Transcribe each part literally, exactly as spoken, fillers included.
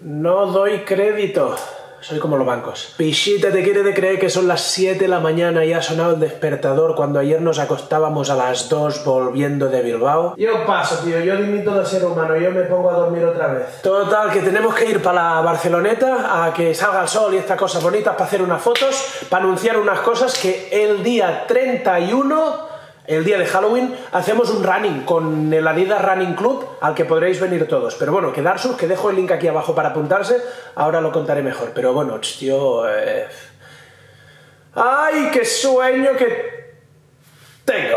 No doy crédito. Soy como los bancos. Pichita, te quiere de creer que son las siete de la mañana y ha sonado el despertador cuando ayer nos acostábamos a las dos volviendo de Bilbao. Yo paso, tío. Yo dimito de ser humano. Yo me pongo a dormir otra vez. Total, que tenemos que ir para la Barceloneta a que salga el sol y estas cosas bonitas para hacer unas fotos, para anunciar unas cosas que el día treinta y uno... El día de Halloween hacemos un running con el Adidas Running Club al que podréis venir todos. Pero bueno, quedar sus, que dejo el link aquí abajo para apuntarse. Ahora lo contaré mejor. Pero bueno, tío... Eh... ¡Ay, qué sueño que tengo!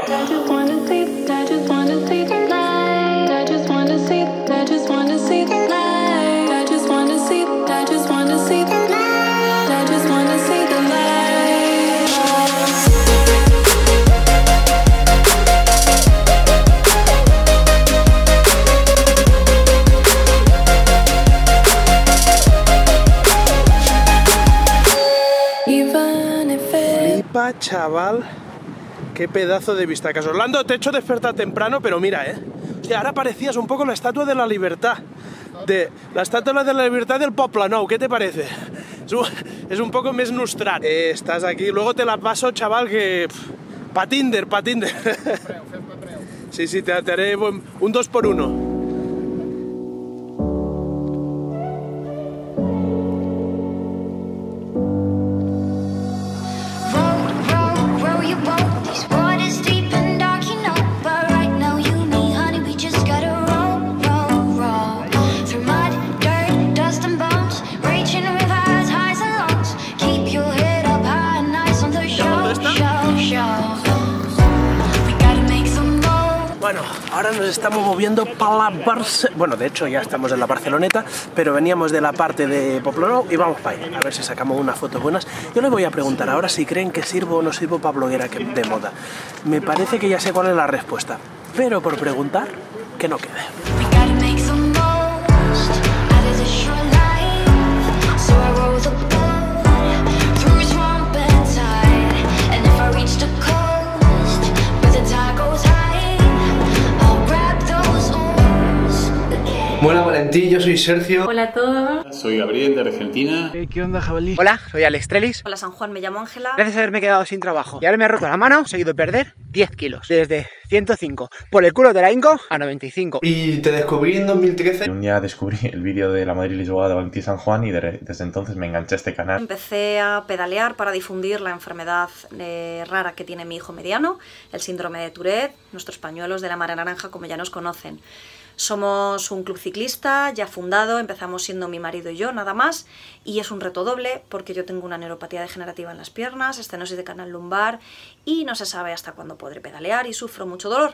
Chaval, qué pedazo de vistacas. Orlando, te he hecho despertar temprano, pero mira, eh. Hostia, ahora parecías un poco la Estatua de la Libertad. De, la Estatua de la Libertad del Poblenou, ¿qué te parece? Es un, es un poco més nostrat. Eh, estás aquí, luego te la paso, chaval, que... Pff, pa Tinder, pa Tinder. Sí, sí, te, te haré buen, un dos por uno. Ahora nos estamos moviendo para la Barce... Bueno, de hecho ya estamos en la Barceloneta, pero veníamos de la parte de Poblenou y vamos para ahí, a ver si sacamos unas fotos buenas. Yo les voy a preguntar ahora si creen que sirvo o no sirvo para bloguera de moda. Me parece que ya sé cuál es la respuesta, pero por preguntar, que no quede. Hola Valentí, yo soy Sergio. Hola a todos. Soy Gabriel de Argentina. ¿Qué onda, jabalí? Hola, soy Alex Trelis. Hola Sanjuan, me llamo Ángela. Gracias a haberme quedado sin trabajo. Y ahora me ha roto la mano, seguido perder diez kilos. Desde ciento cinco por el culo de la INCO a noventa y cinco. Y te descubrí en dos mil trece. Un día descubrí el vídeo de la Madrid Lisboa de Valentí Sanjuan y de, desde entonces me enganché a este canal. Empecé a pedalear para difundir la enfermedad eh, rara que tiene mi hijo mediano, el síndrome de Tourette, nuestros pañuelos de la marea naranja como ya nos conocen. Somos un club ciclista ya fundado, empezamos siendo mi marido y yo nada más, y es un reto doble porque yo tengo una neuropatía degenerativa en las piernas, estenosis de canal lumbar y no se sabe hasta cuándo podré pedalear y sufro mucho dolor.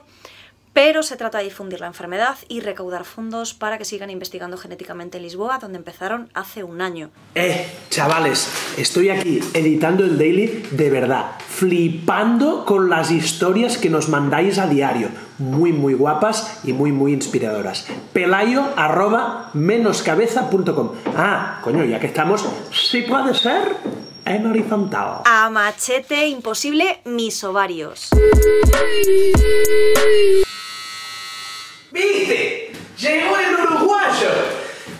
Pero se trata de difundir la enfermedad y recaudar fondos para que sigan investigando genéticamente en Lisboa, donde empezaron hace un año. Eh, chavales, estoy aquí editando el daily de verdad, flipando con las historias que nos mandáis a diario. Muy, muy guapas y muy, muy inspiradoras. Pelayo, arroba, menoscabeza punto com. Ah, coño, ya que estamos, sí puede ser en horizontal. A machete imposible, mis ovarios. ¿Viste? Llegó el uruguayo.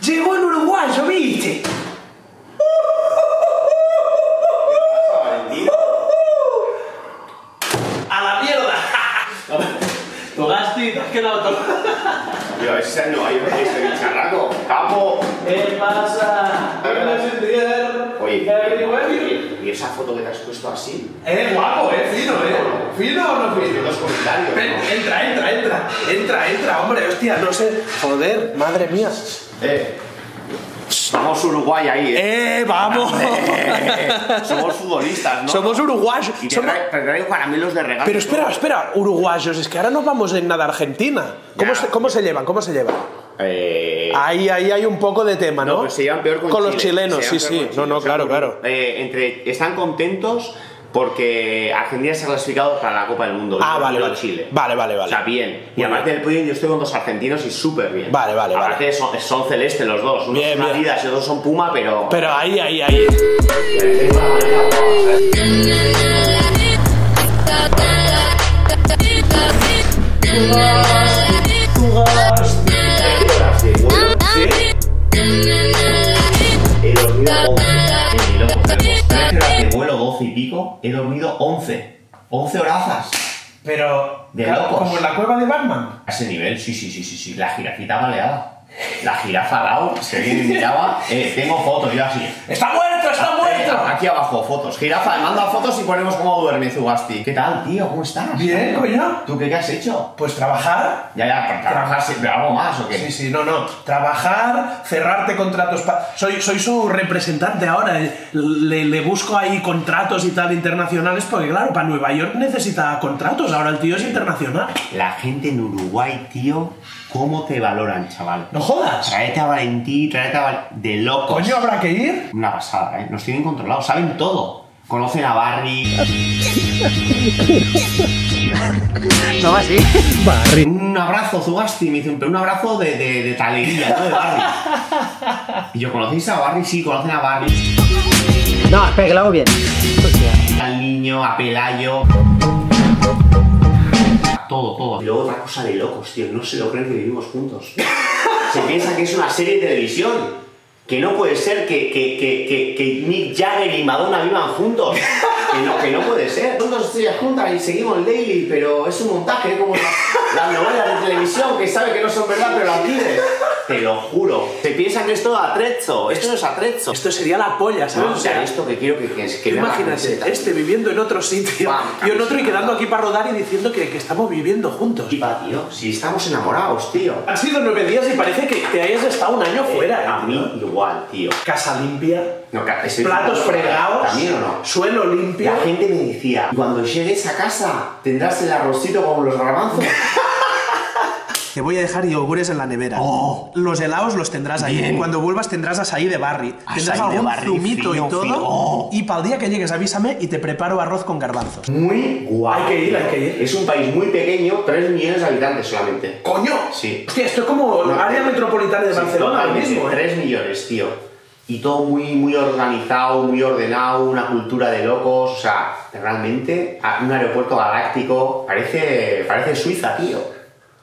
Llegó el uruguayo, ¿viste? A la mierda. Zugasti, te has quedado todo. Tío, ese no hay ese bicharraco. Capo. ¿Qué pasa? Oye, ¿y esa foto que te has puesto así? Eh, guapo, eh, fino, eh. ¿Fino o no fino? Los comentarios. Ven, ¿no? Entra, entra, entra. Entra, entra, hombre, hostia, no sé. Joder, madre mía. Eh. Vamos Uruguay ahí, eh. ¡Eh, vamos! Eh, somos futbolistas, ¿no? Somos uruguayos. Y te somos... traigo caramelos de regalo. Pero espera, espera, uruguayos, es que ahora no vamos en nada a Argentina. ¿Cómo, nah. se, ¿Cómo se llevan? ¿Cómo se llevan? Eh... Ahí, ahí hay un poco de tema, ¿no? No, pues se llevan peor con, con Chile. Los chilenos, sí, sí. Chile. No, no, claro, claro. Eh, entre... Están contentos... Porque Argentina se ha clasificado para la Copa del Mundo. Ah, vale, vale. Chile. Vale, vale, vale. O sea, bien. Y aparte del podio, yo estoy con dos argentinos y súper bien. Vale, vale, vale. Aparte son, son celestes los dos. Unos bien, son bien. Adidas y otros son Puma, pero... Pero ahí, ahí, ahí. doce horazas. Pero, de claro, locos. Como en la cueva de Batman. A ese nivel, sí, sí, sí, sí, sí. La jirafita maleada. La jirafa Dao, si alguien miraba, eh, tengo fotos, yo así. ¡Está muerto, está muerto! Aquí abajo, fotos. Jirafa, me manda fotos y ponemos cómo duerme Zugasti. ¿Qué tal, tío? ¿Cómo estás? Bien, coño. ¿Tú qué, qué has hecho? Pues trabajar. Ya, ya, trabajar siempre, ¿algo más o qué? Sí, sí, no, no. Trabajar, cerrarte contratos. Pa... Soy, soy su representante ahora. Le, le busco ahí contratos y tal internacionales porque, claro, para Nueva York necesita contratos. Ahora el tío es internacional. La gente en Uruguay, tío, ¿cómo te valoran, chaval? ¡No jodas! Tráete a Valentí, tráete a Valentí... De locos. ¿Coño, habrá que ir? Una pasada, ¿eh? Nos tienen controlados, saben todo. Conocen a Barry... ¿No va así? Barry. Un abrazo, Zugasti, me dicen, pero un abrazo de, de, de talería, ¿no? De Barry. Y yo, ¿conocéis a Barry? Sí, conocen a Barry. No, espera, que lo hago bien. Al niño, a Pelayo... Todo, todo. Y luego otra cosa de locos, tío. No se lo creen que vivimos juntos. Se piensa que es una serie de televisión. Que no puede ser que, que, que, que, que Mick Jagger y Madonna vivan juntos. Que no, que no puede ser. Nosotros estrellas juntas y seguimos el daily, pero es un montaje, como las, las novelas de televisión que sabe que no son verdad, pero las vive. Te lo juro. Se piensan que es todo atrezo. Esto no es atrezo. Esto sería la polla, ¿sabes? No, o sea, esto que quiero que... que, que imagínate, este viviendo en otro sitio, yo en otro y quedando aquí para rodar y diciendo que, que estamos viviendo juntos. Y va, tío, si estamos enamorados, tío. Han sido nueve días y parece que te hayas estado un año fuera. Eh, a mí igual, tío. Casa limpia, no, platos fregados, no? Suelo limpio. La gente me decía, cuando llegues a casa, tendrás el arrocito con los garbanzos. Te voy a dejar yogures en la nevera. Oh. Los helados los tendrás ahí. Bien. Cuando vuelvas tendrás asaí de Barry. Asaí tendrás algún de Barry, zumito fino, y todo. Oh. Y para el día que llegues avísame y te preparo arroz con garbanzos. Muy guay. Hay que ir, hay que ir. Es un país muy pequeño, tres millones de habitantes solamente. ¡Coño! Sí. Hostia, esto es como no, área no, metropolitana de sí, Barcelona ahora mismo, ¿eh? tres millones, tío. Y todo muy, muy organizado, muy ordenado, una cultura de locos, o sea, realmente un aeropuerto galáctico. Parece, parece Suiza, tío.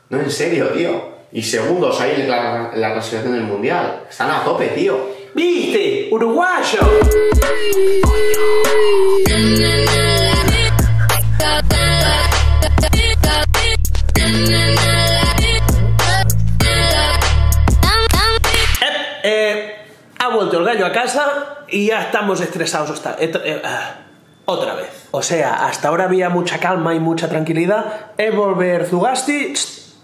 No, en serio, tío. Y segundos ahí en la, la clasificación del mundial. Están a tope, tío. ¡Viste! ¡Uruguayo! Eh, eh, ha vuelto el gallo a casa y ya estamos estresados hasta... Eh, eh, ah. Otra vez. O sea, hasta ahora había mucha calma y mucha tranquilidad. Es volver Zugasti...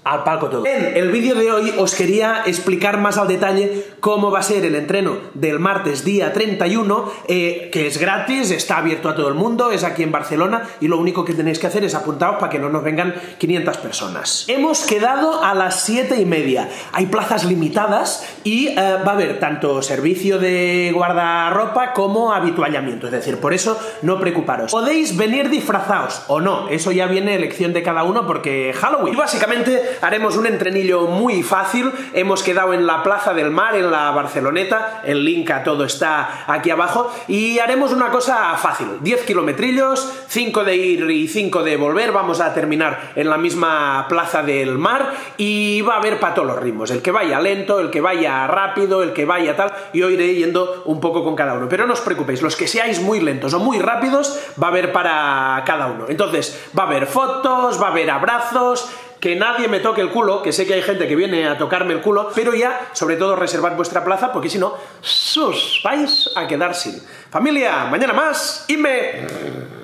al palco todo. En el vídeo de hoy os quería explicar más al detalle cómo va a ser el entreno del martes día treinta y uno, eh, que es gratis, está abierto a todo el mundo, es aquí en Barcelona y lo único que tenéis que hacer es apuntaros para que no nos vengan quinientas personas. Hemos quedado a las siete y media, hay plazas limitadas y eh, va a haber tanto servicio de guardarropa como habituallamiento, es decir, por eso no preocuparos. Podéis venir disfrazados o no, eso ya viene elección de cada uno porque Halloween. Y básicamente haremos un entrenillo muy fácil. Hemos quedado en la Plaza del Mar, en la Barceloneta, el link a todo está aquí abajo, y haremos una cosa fácil, diez kilometrillos, cinco de ir y cinco de volver, vamos a terminar en la misma Plaza del Mar y va a haber para todos los ritmos, el que vaya lento, el que vaya rápido, el que vaya tal, yo iré yendo un poco con cada uno, pero no os preocupéis, los que seáis muy lentos o muy rápidos, va a haber para cada uno, entonces va a haber fotos, va a haber abrazos. Que nadie me toque el culo, que sé que hay gente que viene a tocarme el culo, pero ya, sobre todo, reservad vuestra plaza, porque si no, sus, vais a quedar sin. Familia, mañana más y me...